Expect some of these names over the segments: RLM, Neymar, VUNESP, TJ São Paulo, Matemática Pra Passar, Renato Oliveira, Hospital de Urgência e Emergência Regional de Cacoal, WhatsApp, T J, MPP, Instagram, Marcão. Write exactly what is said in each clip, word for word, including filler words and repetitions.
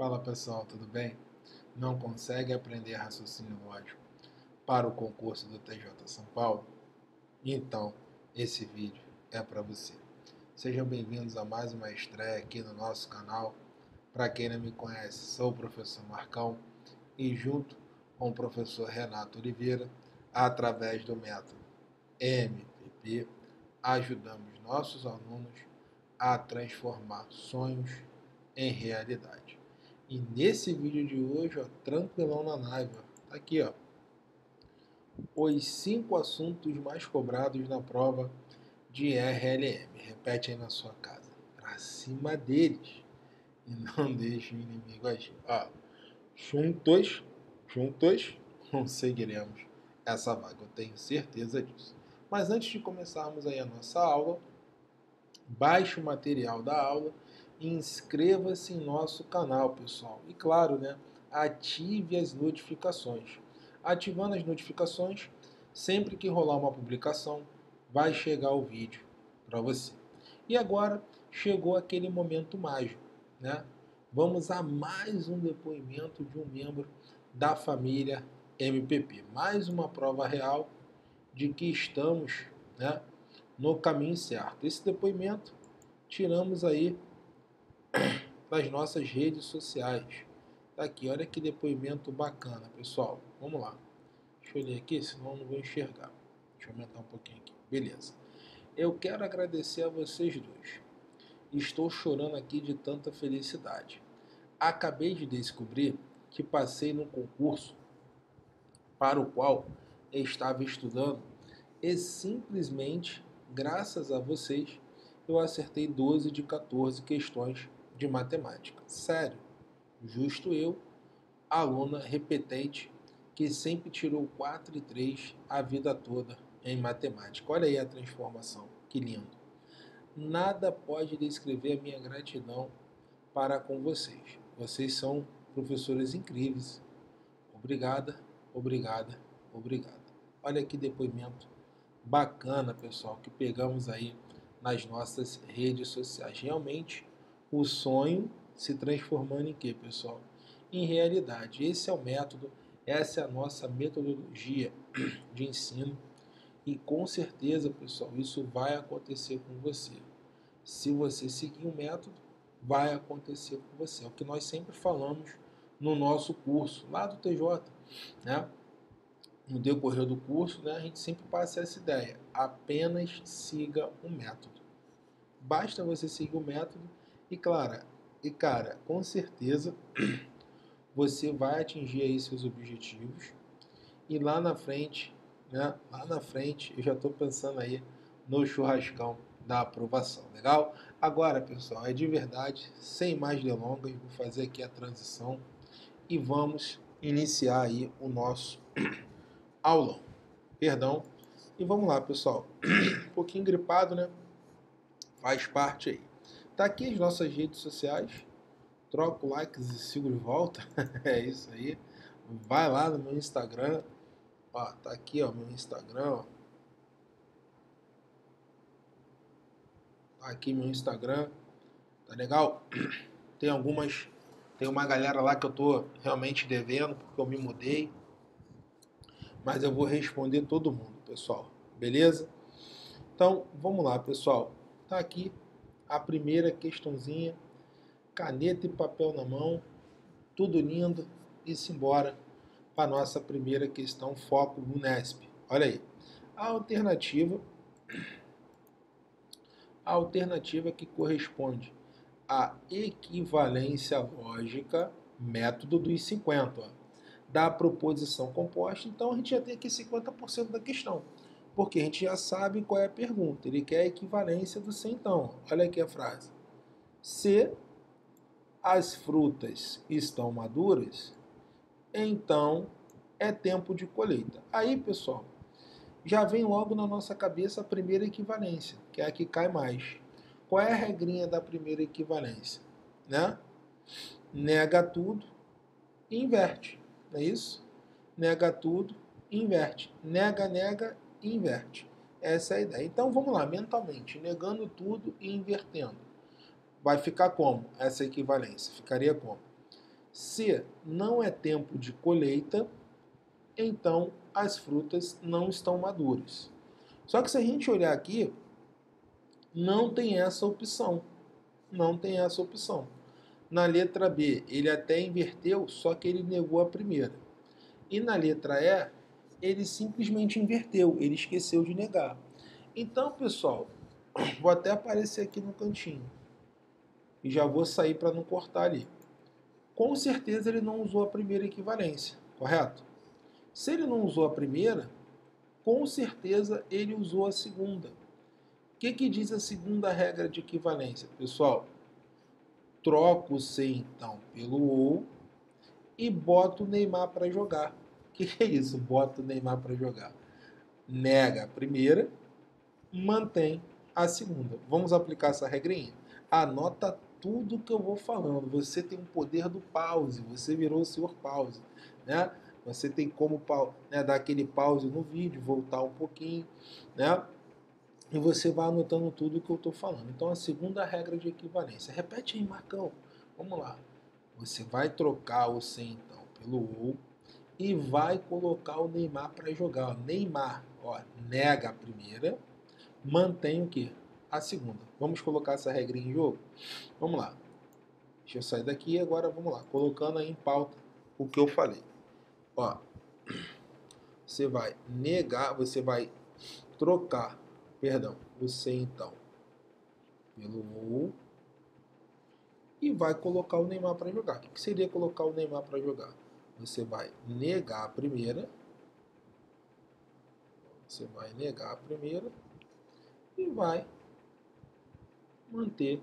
Fala pessoal, tudo bem? Não consegue aprender raciocínio lógico para o concurso do T J São Paulo? Então, esse vídeo é para você. Sejam bem-vindos a mais uma estreia aqui no nosso canal. Para quem não me conhece, sou o professor Marcão e junto com o professor Renato Oliveira, através do método M P P, ajudamos nossos alunos a transformar sonhos em realidade. E nesse vídeo de hoje, ó, tranquilão na naiva, tá aqui, ó, os cinco assuntos mais cobrados na prova de R L M. Repete aí na sua casa, pra cima deles e não deixe o inimigo agir. Ó, juntos, juntos, conseguiremos essa vaga, eu tenho certeza disso. Mas antes de começarmos aí a nossa aula, baixe o material da aula, inscreva-se em nosso canal, pessoal. E claro, né, ative as notificações. Ativando as notificações, sempre que rolar uma publicação, vai chegar o vídeo para você. E agora chegou aquele momento mágico, né? Vamos a mais um depoimento de um membro da família M P P. Mais uma prova real de que estamos, né, no caminho certo. Esse depoimento tiramos aí nas nossas redes sociais. Tá aqui, olha que depoimento bacana, pessoal. Vamos lá. Deixa eu ler aqui, senão eu não vou enxergar. Deixa eu aumentar um pouquinho aqui. Beleza. Eu quero agradecer a vocês dois. Estou chorando aqui de tanta felicidade. Acabei de descobrir que passei num concurso para o qual eu estava estudando e simplesmente, graças a vocês, eu acertei doze de quatorze questões de matemática. Sério, justo eu, aluna repetente, que sempre tirou quatro e três a vida toda em matemática. Olha aí a transformação, que lindo. Nada pode descrever a minha gratidão para com vocês. Vocês são professores incríveis. Obrigada, obrigada, obrigada. Olha que depoimento bacana, pessoal, que pegamos aí nas nossas redes sociais. Realmente, o sonho se transformando em quê, pessoal? Em realidade. Esse é o método, essa é a nossa metodologia de ensino. E com certeza, pessoal, isso vai acontecer com você. Se você seguir o método, vai acontecer com você. É o que nós sempre falamos no nosso curso, lá do T J, né? No decorrer do curso, né, a gente sempre passa essa ideia. Apenas siga o método. Basta você seguir o método. E, claro, e cara, com certeza você vai atingir aí seus objetivos. E lá na frente, né? Lá na frente, eu já estou pensando aí no churrascão da aprovação. Legal? Agora, pessoal, é de verdade, sem mais delongas, vou fazer aqui a transição e vamos iniciar aí o nosso aulão. Perdão. E vamos lá, pessoal. Um pouquinho gripado, né? Faz parte aí. Tá aqui as nossas redes sociais, troca o likes e sigo de volta, é isso aí, vai lá no meu Instagram, ó, tá aqui o meu Instagram, ó. Tá aqui meu Instagram, tá legal? Tem algumas, tem uma galera lá que eu tô realmente devendo, porque eu me mudei, mas eu vou responder todo mundo, pessoal, beleza? Então, vamos lá, pessoal, tá aqui a primeira questãozinha, caneta e papel na mão, tudo lindo, e simbora para a nossa primeira questão, foco VUNESP. Olha aí, a alternativa, a alternativa que corresponde à equivalência lógica, método dos cinquenta, ó, da proposição composta, então a gente já tem aqui cinquenta por cento da questão. Porque a gente já sabe qual é a pergunta. Ele quer a equivalência do se então. Olha aqui a frase. Se as frutas estão maduras, então é tempo de colheita. Aí, pessoal, já vem logo na nossa cabeça a primeira equivalência, que é a que cai mais. Qual é a regrinha da primeira equivalência? Né? Nega tudo e inverte. Não é isso? Nega tudo e inverte. Nega, nega inverte. Essa é a ideia. Então, vamos lá, mentalmente, negando tudo e invertendo. Vai ficar como? Essa equivalência. Ficaria como? Se não é tempo de colheita, então as frutas não estão maduras. Só que se a gente olhar aqui, não tem essa opção. Não tem essa opção. Na letra B, ele até inverteu, só que ele negou a primeira. E na letra E, ele simplesmente inverteu, ele esqueceu de negar. Então, pessoal, vou até aparecer aqui no cantinho. E já vou sair para não cortar ali. Com certeza ele não usou a primeira equivalência, correto? Se ele não usou a primeira, com certeza ele usou a segunda. O que que diz a segunda regra de equivalência, pessoal? Troco o C, então, pelo ou e boto o Neymar para jogar. O que, que é isso? Boto o Neymar para jogar. Nega a primeira, mantém a segunda. Vamos aplicar essa regrinha? Anota tudo que eu vou falando. Você tem o poder do pause. Você virou o senhor pause, né? Você tem como, né, dar aquele pause no vídeo, voltar um pouquinho, né? E você vai anotando tudo que eu estou falando. Então, a segunda regra de equivalência. Repete aí, Marcão. Vamos lá. Você vai trocar o C, então, pelo ou e vai colocar o Neymar para jogar. O Neymar, ó, nega a primeira, mantém o quê? A segunda. Vamos colocar essa regrinha em jogo? Vamos lá. Deixa eu sair daqui e agora vamos lá. Colocando aí em pauta o que eu falei. Ó, você vai negar, você vai trocar, perdão, o C, então, pelo ou e vai colocar o Neymar para jogar. O que seria colocar o Neymar para jogar? Você vai negar a primeira. Você vai negar a primeira e vai manter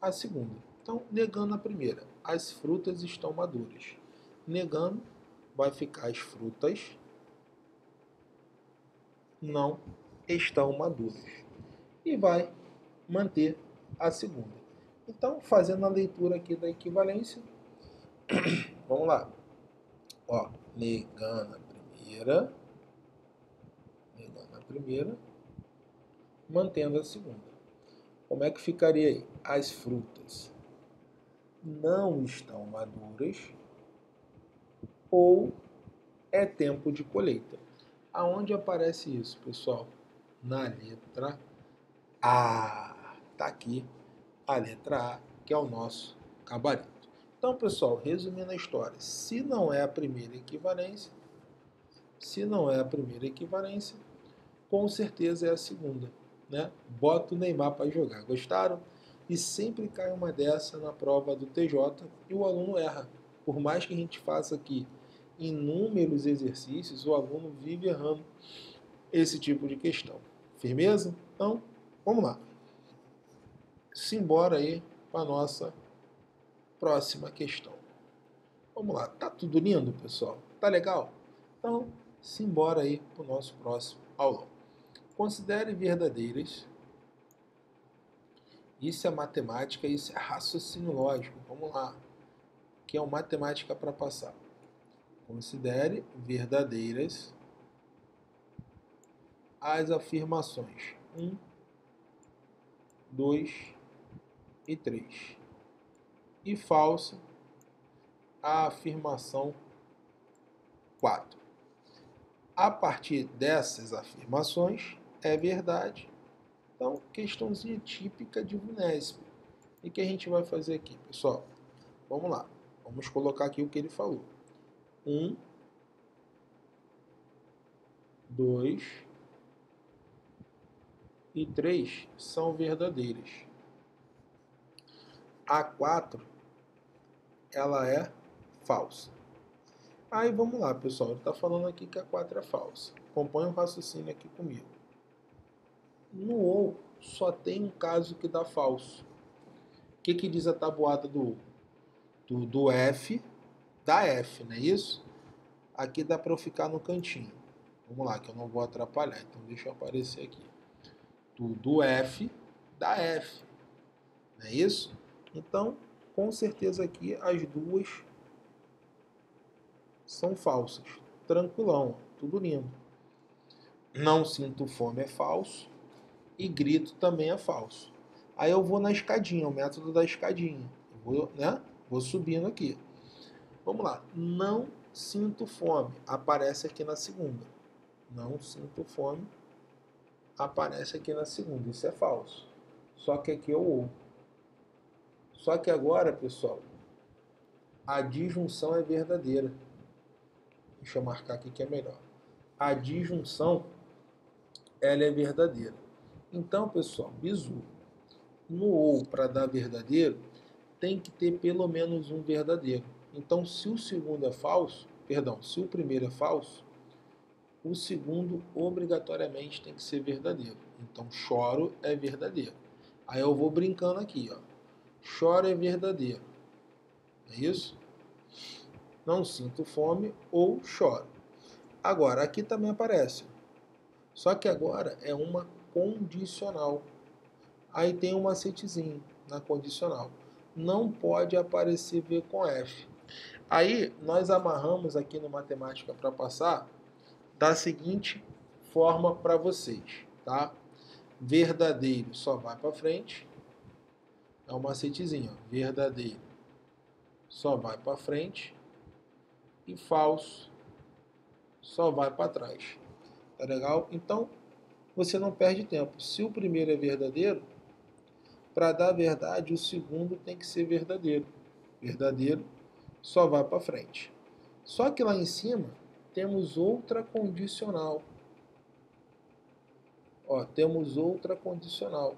a segunda. Então, negando a primeira, as frutas estão maduras. Negando, vai ficar as frutas não estão maduras. E vai manter a segunda. Então, fazendo a leitura aqui da equivalência, vamos lá. Ó, negando a primeira, negando a primeira, mantendo a segunda. Como é que ficaria aí? As frutas não estão maduras ou é tempo de colheita. Aonde aparece isso, pessoal? Na letra A. Tá aqui a letra A, que é o nosso gabarito. Então, pessoal, resumindo a história, se não é a primeira equivalência, se não é a primeira equivalência, com certeza é a segunda, né? Bota o Neymar para jogar. Gostaram? E sempre cai uma dessa na prova do T J e o aluno erra. Por mais que a gente faça aqui inúmeros exercícios, o aluno vive errando esse tipo de questão. Firmeza? Então, vamos lá. Simbora aí para a nossa próxima questão. Vamos lá. Tá tudo lindo, pessoal? Tá legal? Então, simbora aí para o nosso próximo aulão. Considere verdadeiras. Isso é matemática, isso é raciocínio lógico. Vamos lá. Que é o matemática para passar. Considere verdadeiras as afirmações um, dois e três. E falsa a afirmação quatro. A partir dessas afirmações, é verdade. Então, questãozinha típica de VUNESP. E que a gente vai fazer aqui, pessoal? Vamos lá. Vamos colocar aqui o que ele falou. um, dois e três são verdadeiras. A quatro, ela é falsa. Aí vamos lá, pessoal. Ele está falando aqui que a quatro é falsa. Acompanhe o raciocínio aqui comigo. No ou, só tem um caso que dá falso. O que, que diz a tabuada do ou? Do, do F, da F, não é isso? Aqui dá para eu ficar no cantinho. Vamos lá, que eu não vou atrapalhar. Então deixa eu aparecer aqui. Do, do F, da F. Não é isso? Então, com certeza aqui as duas são falsas. Tranquilão, tudo lindo. Não sinto fome é falso. E grito também é falso. Aí eu vou na escadinha, o método da escadinha. Eu vou, né? Vou subindo aqui. Vamos lá. Não sinto fome. Aparece aqui na segunda. Não sinto fome. Aparece aqui na segunda. Isso é falso. Só que aqui é o ou. Só que agora, pessoal, a disjunção é verdadeira. Deixa eu marcar aqui que é melhor. A disjunção, ela é verdadeira. Então, pessoal, bizu. No ou, para dar verdadeiro, tem que ter pelo menos um verdadeiro. Então, se o segundo é falso, perdão, se o primeiro é falso, o segundo obrigatoriamente tem que ser verdadeiro. Então, choro é verdadeiro. Aí eu vou brincando aqui, ó. Choro é verdadeiro. É isso? Não sinto fome ou choro. Agora, aqui também aparece. Só que agora é uma condicional. Aí tem um macetezinho na condicional. Não pode aparecer V com F. Aí nós amarramos aqui no Matemática para Passar da seguinte forma para vocês, tá? Verdadeiro só vai para frente. É um macetezinho, ó. Verdadeiro só vai para frente e falso só vai para trás. Tá legal? Então, você não perde tempo. Se o primeiro é verdadeiro, para dar verdade, o segundo tem que ser verdadeiro. Verdadeiro só vai para frente. Só que lá em cima, temos outra condicional. Ó, temos outra condicional.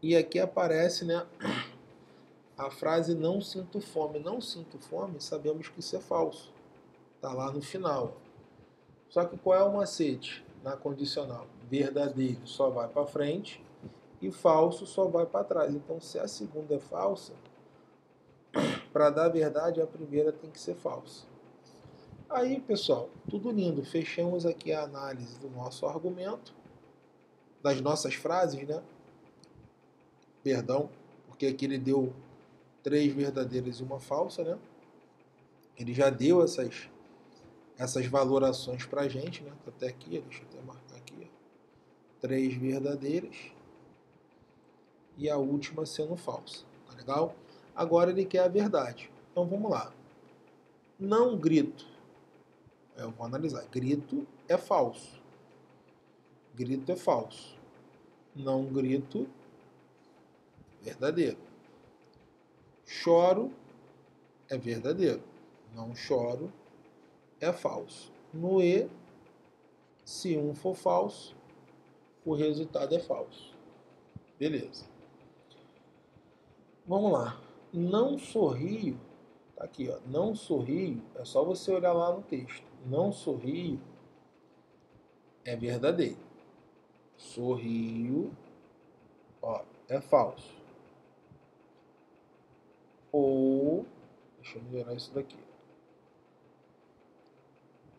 E aqui aparece, né, a frase não sinto fome. Não sinto fome, sabemos que isso é falso. Tá lá no final. Só que qual é o macete? Na condicional, verdadeiro só vai para frente e falso só vai para trás. Então, se a segunda é falsa, para dar verdade, a primeira tem que ser falsa. Aí, pessoal, tudo lindo. Fechamos aqui a análise do nosso argumento, das nossas frases, né? Perdão, porque aqui ele deu três verdadeiras e uma falsa, né? Ele já deu essas... essas valorações para a gente, né? Até aqui, deixa eu até marcar aqui, três verdadeiras e a última sendo falsa, tá legal? Agora ele quer a verdade, então vamos lá. Não grito, eu vou analisar, grito é falso, grito é falso, não grito, verdadeiro, choro é verdadeiro, não choro, é falso. No E, se um for falso, o resultado é falso. Beleza. Vamos lá. Não sorrio. Tá aqui, ó. Não sorrio. É só você olhar lá no texto. Não sorrio é verdadeiro. Sorrio, ó, é falso. Ou, deixa eu melhorar isso daqui.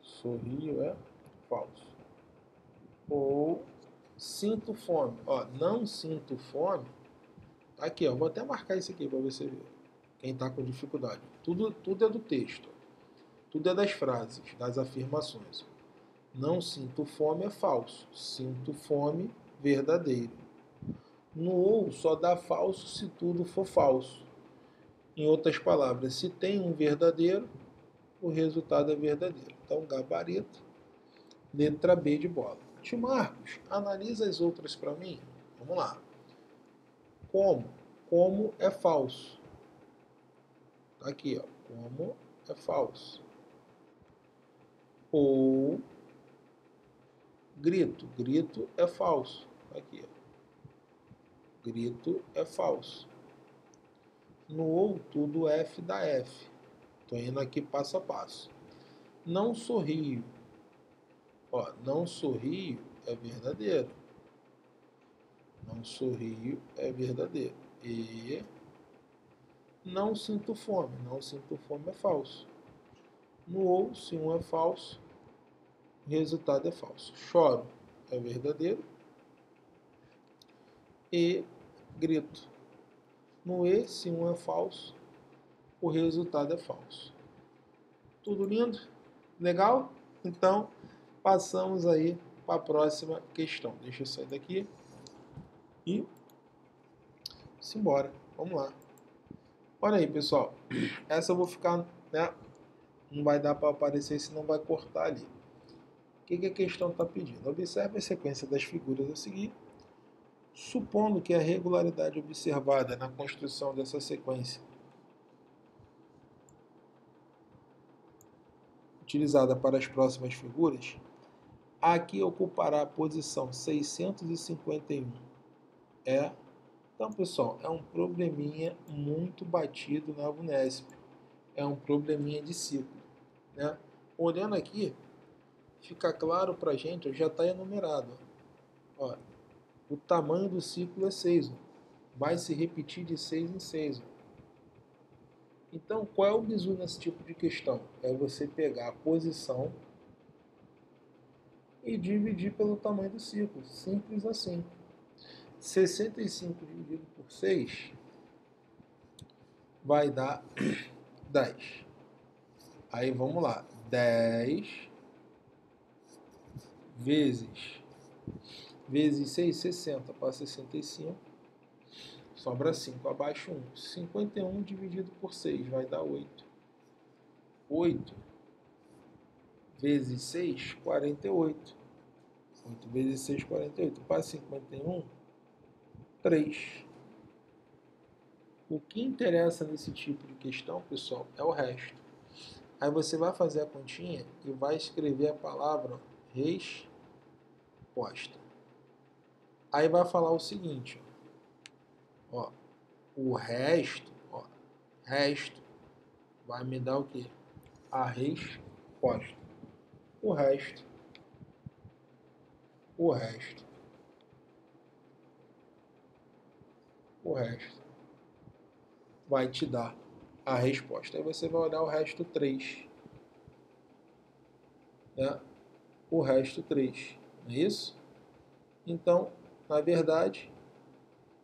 Sorrio é falso. Ou sinto fome. Ó, não sinto fome. Aqui, ó, vou até marcar isso aqui para você ver. Quem está com dificuldade. Tudo, tudo é do texto. Tudo é das frases, das afirmações. Não sinto fome é falso. Sinto fome, verdadeiro. No ou só dá falso se tudo for falso. Em outras palavras, se tem um verdadeiro, o resultado é verdadeiro. Então, gabarito, letra B de bola. Tio Marcos, analisa as outras para mim. Vamos lá. Como? Como é falso. Tá aqui, ó. Como é falso. Ou grito. Grito é falso. Tá aqui, ó. Grito é falso. No ou, tudo F dá F. Estou indo aqui passo a passo. Não sorrio. Ó, não sorrio é verdadeiro. Não sorrio é verdadeiro. E não sinto fome. Não sinto fome é falso. No ou, se um é falso, o resultado é falso. Choro é verdadeiro. E grito. No e, se um é falso, o resultado é falso. Tudo lindo? Legal? Então, passamos aí para a próxima questão. Deixa eu sair daqui e simbora. Vamos lá. Olha aí, pessoal. Essa eu vou ficar, né? Não vai dar para aparecer, senão vai cortar ali. O que, que a questão está pedindo? Observe a sequência das figuras a seguir. Supondo que a regularidade observada na construção dessa sequência, utilizada para as próximas figuras, aqui ocupará a posição seiscentos e cinquenta e um. É. Então, pessoal, é um probleminha muito batido na VUNESP. É um probleminha de ciclo, né? Olhando aqui, fica claro para a gente, já está enumerado. Ó, o tamanho do ciclo é seis. Ó. Vai se repetir de seis em seis. Ó. Então, qual é o bizu nesse tipo de questão? É você pegar a posição e dividir pelo tamanho do ciclo. Simples assim. sessenta e cinco dividido por seis vai dar dez. Aí vamos lá. dez vezes, vezes seis, sessenta, para sessenta e cinco. Sobra cinco, abaixo um. cinquenta e um dividido por seis vai dar oito. oito vezes seis, quarenta e oito. oito vezes seis, quarenta e oito. Para cinquenta e um... três. O que interessa nesse tipo de questão, pessoal, é o resto. Aí você vai fazer a continha e vai escrever a palavra resposta. Aí vai falar o seguinte, ó, o resto, ó, resto vai me dar o quê? A resposta. O resto, o resto. O resto vai te dar a resposta. Aí você vai olhar o resto três. Né? O resto três. Não é isso? Então, na verdade,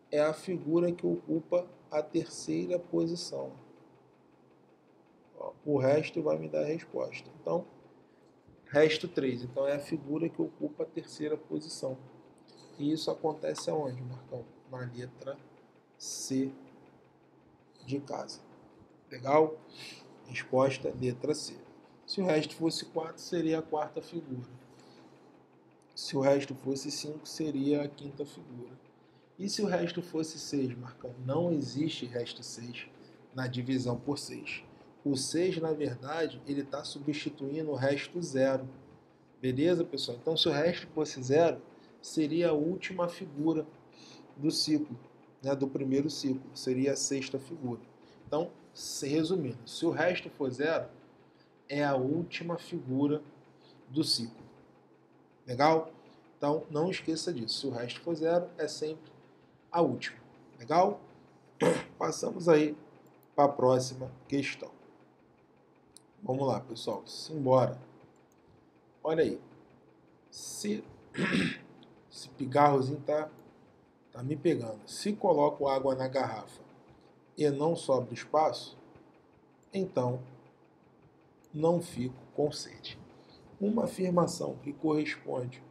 é a figura que ocupa a terceira posição. O resto vai me dar a resposta. Então, resto três. Então, é a figura que ocupa a terceira posição. E isso acontece aonde, Marcão? Na letra C de casa. Legal? Resposta, letra C. Se o resto fosse quatro, seria a quarta figura. Se o resto fosse cinco, seria a quinta figura. E se o resto fosse seis, Marcão? Não existe resto seis na divisão por seis. O seis, na verdade, ele está substituindo o resto zero. Beleza, pessoal? Então, se o resto fosse zero, seria a última figura do ciclo. Né, do primeiro ciclo, seria a sexta figura. Então, se resumindo, se o resto for zero, é a última figura do ciclo. Legal? Então, não esqueça disso. Se o resto for zero, é sempre a última. Legal? Passamos aí para a próxima questão. Vamos lá, pessoal. Simbora. Olha aí. Se esse pigarrozinho tá... Tá me pegando. Se coloco água na garrafa e não sobra espaço, então não fico com sede. Uma afirmação que corresponde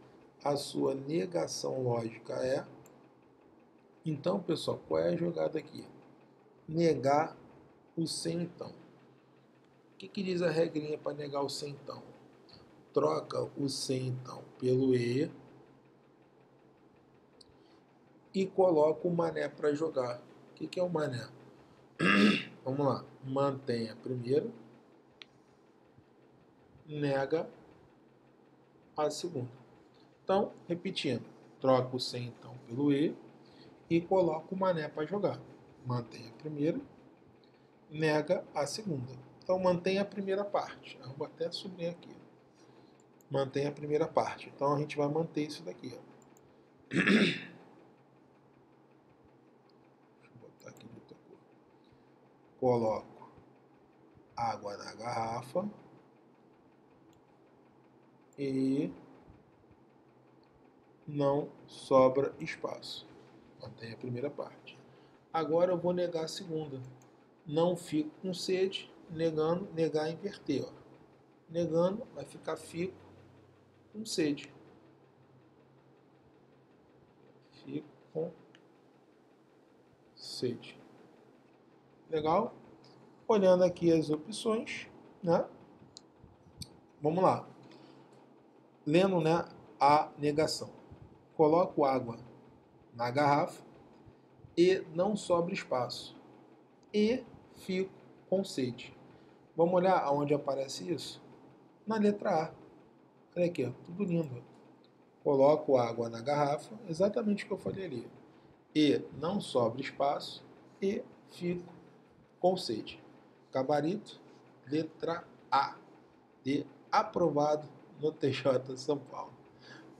à sua negação lógica é... Então, pessoal, qual é a jogada aqui? Negar o sem então. O que, que diz a regrinha para negar o sem então? Troca o sem então pelo e... e coloco o mané para jogar. O que, que é o mané? Vamos lá. Mantém a primeira. Nega a segunda. Então, repetindo. Troco o sem então pelo E e coloco o mané para jogar. Mantém a primeira. Nega a segunda. Então, mantém a primeira parte. Eu vou até subir aqui. Mantém a primeira parte. Então, a gente vai manter isso daqui. Ó. Coloco água na garrafa e não sobra espaço. Mantém a primeira parte. Agora eu vou negar a segunda. Não fico com sede, negando, negar, inverter. Ó. Negando, vai ficar fico com sede. Fico com sede. Legal? Olhando aqui as opções, né? Vamos lá. Lendo, né, a negação. Coloco água na garrafa e não sobra espaço. E fico com sede. Vamos olhar aonde aparece isso? Na letra A. Olha aqui, ó, tudo lindo. Coloco água na garrafa, exatamente o que eu falei ali. E não sobra espaço e fico com sede. Gabarito, letra A. De aprovado no T J São Paulo.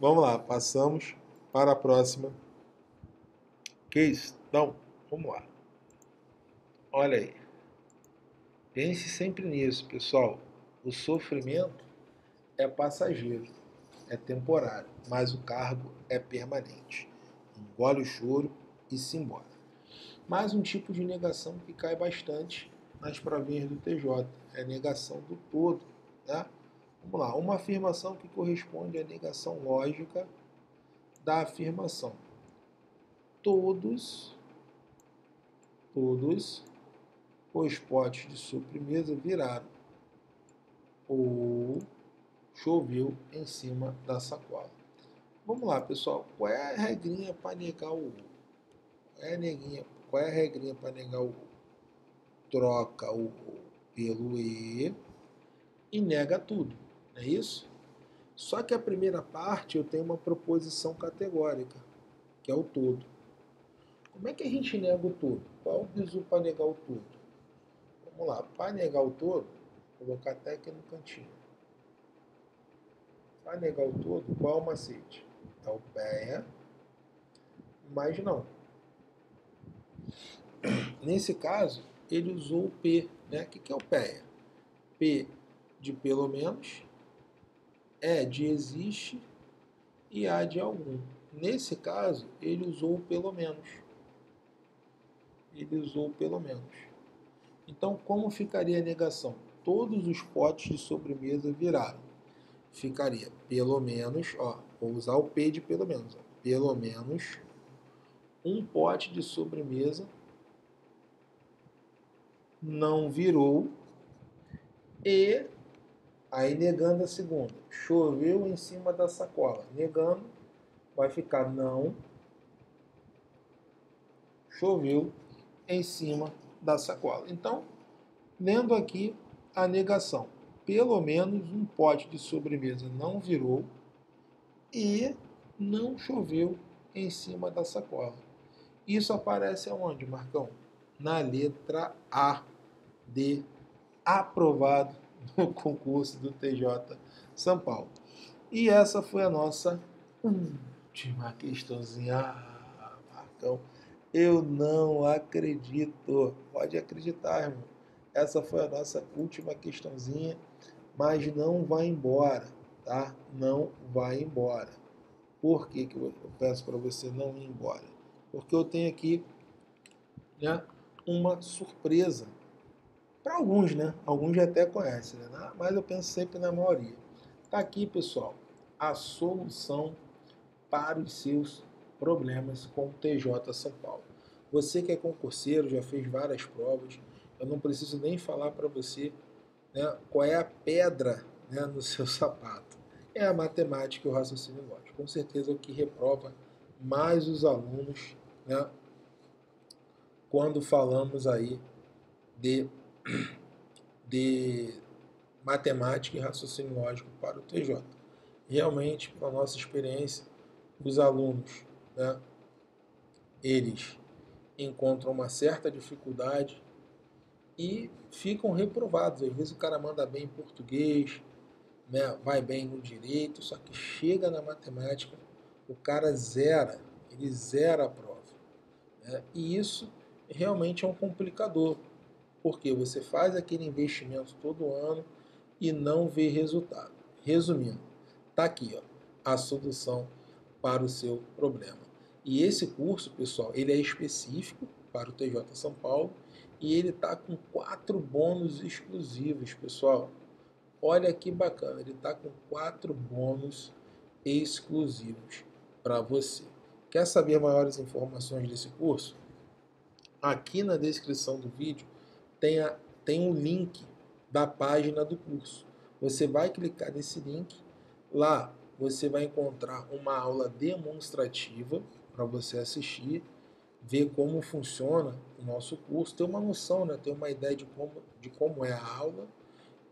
Vamos lá, passamos para a próxima questão. Vamos lá. Olha aí. Pense sempre nisso, pessoal. O sofrimento é passageiro, é temporário, mas o cargo é permanente. Engole o choro e se embora. Mais um tipo de negação que cai bastante nas provinhas do T J. É a negação do todo, né? Vamos lá. Uma afirmação que corresponde à negação lógica da afirmação. Todos, todos os potes de sobremesa viraram ou choveu em cima da sacola. Vamos lá, pessoal. Qual é a regrinha para negar o ovo? Qual é a regrinha, qual é a regrinha para negar o ovo? Troca o O pelo E e nega tudo. Não é isso? Só que a primeira parte eu tenho uma proposição categórica, que é o todo. Como é que a gente nega o todo? Qual o bizu para negar o todo? Vamos lá. Para negar o todo, vou colocar até aqui no cantinho. Para negar o todo, qual é o macete? Talpeia, mas não. Nesse caso, ele usou o P, né? O que que é o P E A? P de pelo menos, E de existe e A de algum. Nesse caso, ele usou o pelo menos. Ele usou o pelo menos. Então, como ficaria a negação? Todos os potes de sobremesa viraram. Ficaria pelo menos, ó, vou usar o P de pelo menos, ó, pelo menos um pote de sobremesa não virou e, aí negando a segunda, choveu em cima da sacola. Negando, vai ficar não choveu em cima da sacola. Então, lendo aqui a negação. Pelo menos um pote de sobremesa não virou e não choveu em cima da sacola. Isso aparece aonde, Marcão? Na letra A de aprovado no concurso do T J São Paulo. E essa foi a nossa última questãozinha. Ah, Marcão, eu não acredito. Pode acreditar, irmão. Essa foi a nossa última questãozinha. Mas não vai embora, tá? Não vai embora. Por que que eu peço para você não ir embora? Porque eu tenho aqui, né, uma surpresa. Para alguns, né? Alguns já até conhecem, né? Mas eu penso sempre na maioria. Tá aqui, pessoal, a solução para os seus problemas com o T J São Paulo. Você que é concurseiro, já fez várias provas, eu não preciso nem falar para você, né, qual é a pedra, né, no seu sapato. É a matemática e o raciocínio lógico. Com certeza é o que reprova mais os alunos, né, quando falamos aí de, de matemática e raciocínio lógico para o T J. Realmente, pela nossa experiência, os alunos, né, eles encontram uma certa dificuldade e ficam reprovados. Às vezes o cara manda bem em português, né, vai bem no direito, só que chega na matemática, o cara zera, ele zera a prova, né? E isso realmente é um complicador, porque você faz aquele investimento todo ano e não vê resultado. Resumindo, tá aqui, ó, a solução para o seu problema. E esse curso, pessoal, ele é específico para o T J São Paulo. E ele está com quatro bônus exclusivos, pessoal. Olha que bacana, ele está com quatro bônus exclusivos para você. Quer saber maiores informações desse curso? Aqui na descrição do vídeo tem, a, tem um link da página do curso. Você vai clicar nesse link. Lá você vai encontrar uma aula demonstrativa para você assistir, ver como funciona o nosso curso, ter uma noção, né? Ter uma ideia de como, de como é a aula.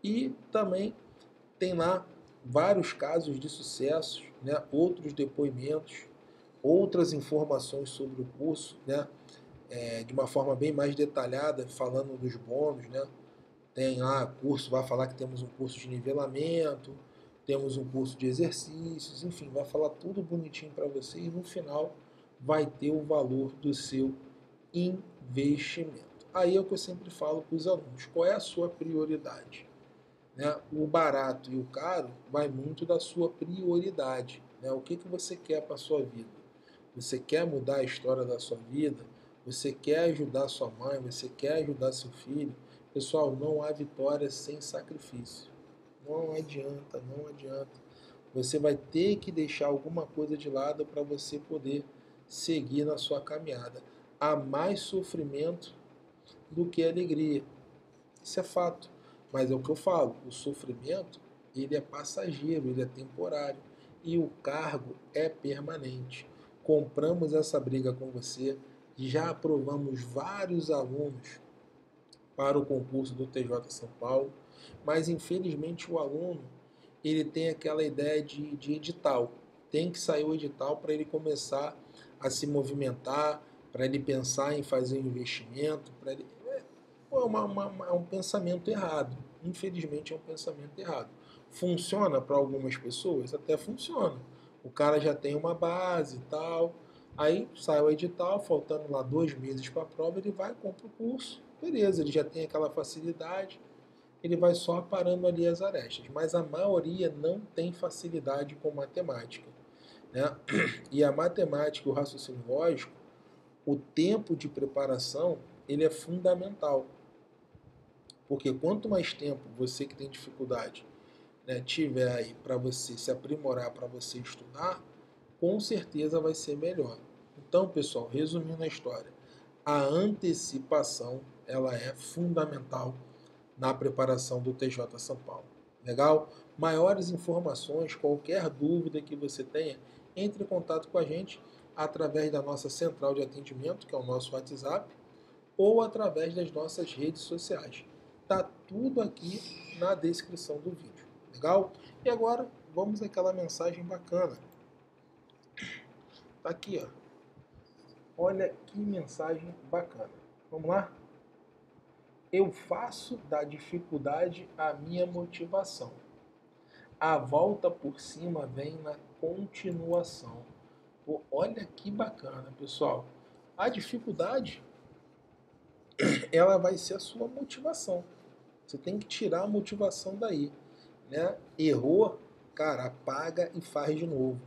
E também tem lá vários casos de sucesso, né? Outros depoimentos, outras informações sobre o curso, né? É, de uma forma bem mais detalhada, falando dos bônus, né? Tem lá curso, vai falar que temos um curso de nivelamento, temos um curso de exercícios, enfim, vai falar tudo bonitinho para você e no final vai ter o valor do seu investimento. Aí é o que eu sempre falo para os alunos, qual é a sua prioridade? Né? O barato e o caro vai muito da sua prioridade. Né? O que, que você quer para a sua vida? Você quer mudar a história da sua vida? Você quer ajudar sua mãe? Você quer ajudar seu filho? Pessoal, não há vitória sem sacrifício. Não adianta, não adianta. Você vai ter que deixar alguma coisa de lado para você poder seguir na sua caminhada. Há mais sofrimento do que alegria. Isso é fato. Mas é o que eu falo, o sofrimento ele é passageiro, ele é temporário e o cargo é permanente. Compramos essa briga com você, já aprovamos vários alunos para o concurso do T J São Paulo, mas infelizmente o aluno ele tem aquela ideia de, de edital, tem que sair o edital para ele começar a se movimentar, para ele pensar em fazer um investimento, para ele... É, uma, uma, é um pensamento errado. Infelizmente é um pensamento errado. Funciona para algumas pessoas? Até funciona. O cara já tem uma base e tal. Aí sai o edital, faltando lá dois meses para a prova, ele vai, compra o curso. Beleza, ele já tem aquela facilidade. Ele vai só aparando ali as arestas. Mas a maioria não tem facilidade com matemática. Né? E a matemática, o raciocínio lógico, o tempo de preparação, ele é fundamental. Porque quanto mais tempo você que tem dificuldade, né, tiver aí para você se aprimorar, para você estudar, com certeza vai ser melhor. Então, pessoal, resumindo a história, a antecipação ela é fundamental na preparação do T J São Paulo. Legal? Maiores informações, qualquer dúvida que você tenha, entre em contato com a gente através da nossa central de atendimento, que é o nosso WhatsApp, ou através das nossas redes sociais. Tá tudo aqui na descrição do vídeo. Legal? E agora vamos àquela mensagem bacana. Tá aqui, ó. Olha que mensagem bacana. Vamos lá? Eu faço da dificuldade a minha motivação. A volta por cima vem na continuação. Pô, olha que bacana, pessoal. A dificuldade, ela vai ser a sua motivação. Você tem que tirar a motivação daí. Né? Errou, cara, apaga e faz de novo.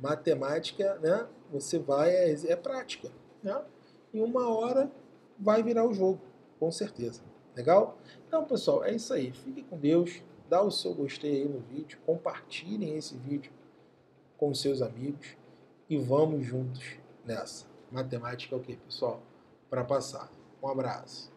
Matemática, né? Você vai, é, é prática. Né? E uma hora vai virar o jogo, com certeza. Legal? Então, pessoal, é isso aí. Fique com Deus. Dá o seu gostei aí no vídeo. Compartilhem esse vídeo com seus amigos. E vamos juntos nessa. Matemática é o que, pessoal? Para passar. Um abraço.